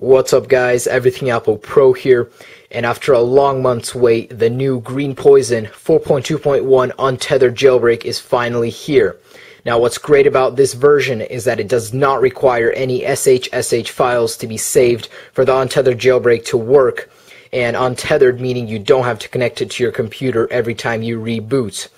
What's up guys, Everything Apple Pro here, and after a long month's wait, the new GreenPois0n 4.2.1 untethered jailbreak is finally here. Now what's great about this version is that it does not require any SHSH files to be saved for the untethered jailbreak to work, and untethered meaning you don't have to connect it to your computer every time you reboot.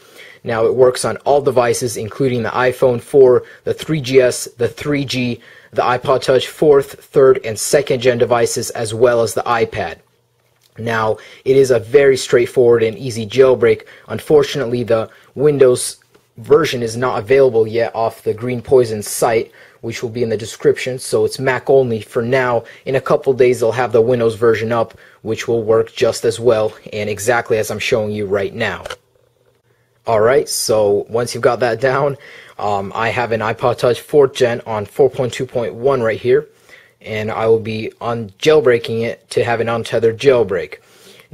Now it works on all devices including the iPhone 4, the 3GS, the 3G, the iPod Touch 4th, 3rd, and 2nd gen devices, as well as the iPad. Now it is a very straightforward and easy jailbreak. Unfortunately, the Windows version is not available yet off the GreenPois0n site, which will be in the description, so it's Mac only for now. In a couple days they'll have the Windows version up, which will work just as well and exactly as I'm showing you right now. Alright, so once you've got that down, I have an iPod Touch 4th Gen on 4.2.1 right here, and I will be jailbreaking it to have an untethered jailbreak.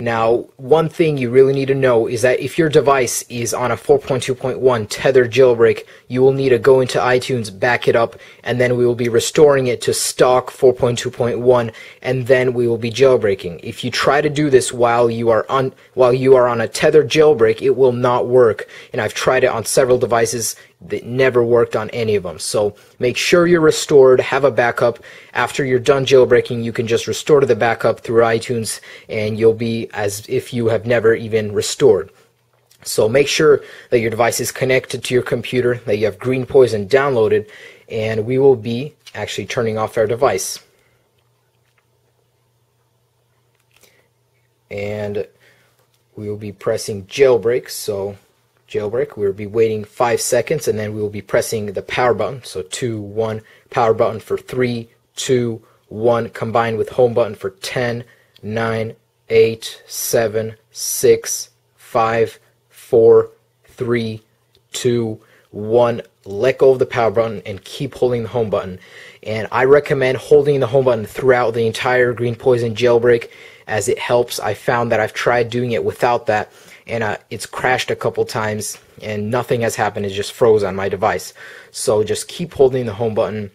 Now, one thing you really need to know is that if your device is on a 4.2.1 tethered jailbreak, you will need to go into iTunes, back it up, and then we will be restoring it to stock 4.2.1, and then we will be jailbreaking. If you try to do this while you are on a tethered jailbreak, it will not work, and I've tried it on several devices that never worked on any of them. So make sure you're restored, have a backup. After you're done jailbreaking, you can just restore to the backup through iTunes, and you'll be as if you have never even restored. So make sure that your device is connected to your computer, that you have GreenPois0n downloaded, and we will be actually turning off our device. And we will be pressing jailbreak, so jailbreak, we'll be waiting 5 seconds, and then we will be pressing the power button, so 2, 1, power button for 3, 2, 1, combined with home button for 10, 9, 8, 7, 6, 5, 4, 3, 2, 1. Let go of the power button and keep holding the home button. And I recommend holding the home button throughout the entire GreenPois0n jailbreak, as it helps. I found that I've tried doing it without that, and it's crashed a couple times and nothing has happened. It just froze on my device. So just keep holding the home button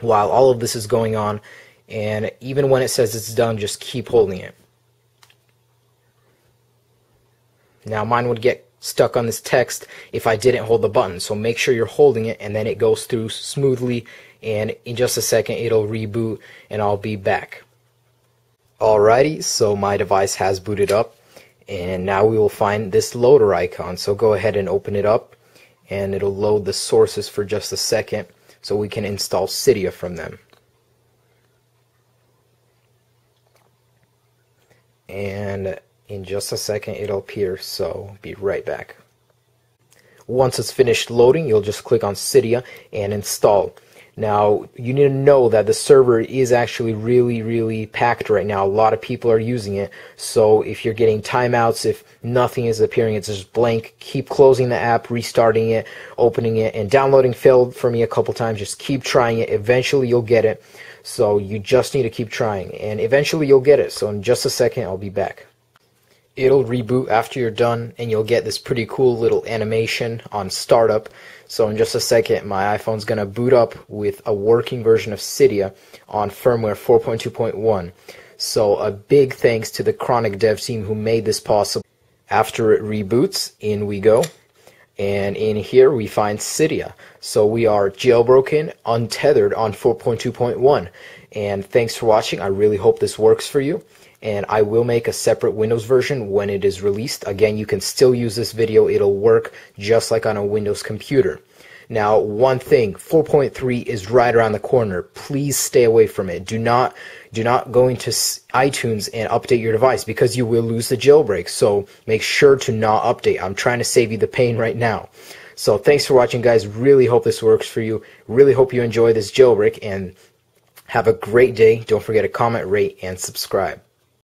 while all of this is going on, and even when it says it's done, just keep holding it. Now mine would get stuck on this text if I didn't hold the button, so make sure you're holding it, and then it goes through smoothly, and in just a second it'll reboot and I'll be back. Alrighty, so my device has booted up, and now we will find this loader icon. So go ahead and open it up, and it'll load the sources for just a second so we can install Cydia from them. And in just a second it'll appear, so be right back. Once it's finished loading, you'll just click on Cydia and install. Now you need to know that the server is actually really packed right now. A lot of people are using it, so if you're getting timeouts, if nothing is appearing, it's just blank, keep closing the app, restarting it, opening it, and downloading failed for me a couple times. Just keep trying it, eventually you'll get it. So you just need to keep trying, and eventually you'll get it. So in just a second I'll be back. It'll reboot after you're done, and you'll get this pretty cool little animation on startup. So in just a second my iPhone's gonna boot up with a working version of Cydia on firmware 4.2.1. So a big thanks to the Chronic Dev Team who made this possible. After it reboots, in we go, and in here we find Cydia. So we are jailbroken, untethered on 4.2.1. and thanks for watching. I really hope this works for you, and I will make a separate Windows version when it is released. Again, you can still use this video, it'll work just like on a Windows computer. Now one thing, 4.3 is right around the corner. Please stay away from it. Do not go into iTunes and update your device, because you will lose the jailbreak, so make sure to not update. I'm trying to save you the pain right now. So thanks for watching guys, really hope this works for you, really hope you enjoy this jailbreak, and have a great day. Don't forget to comment, rate, and subscribe.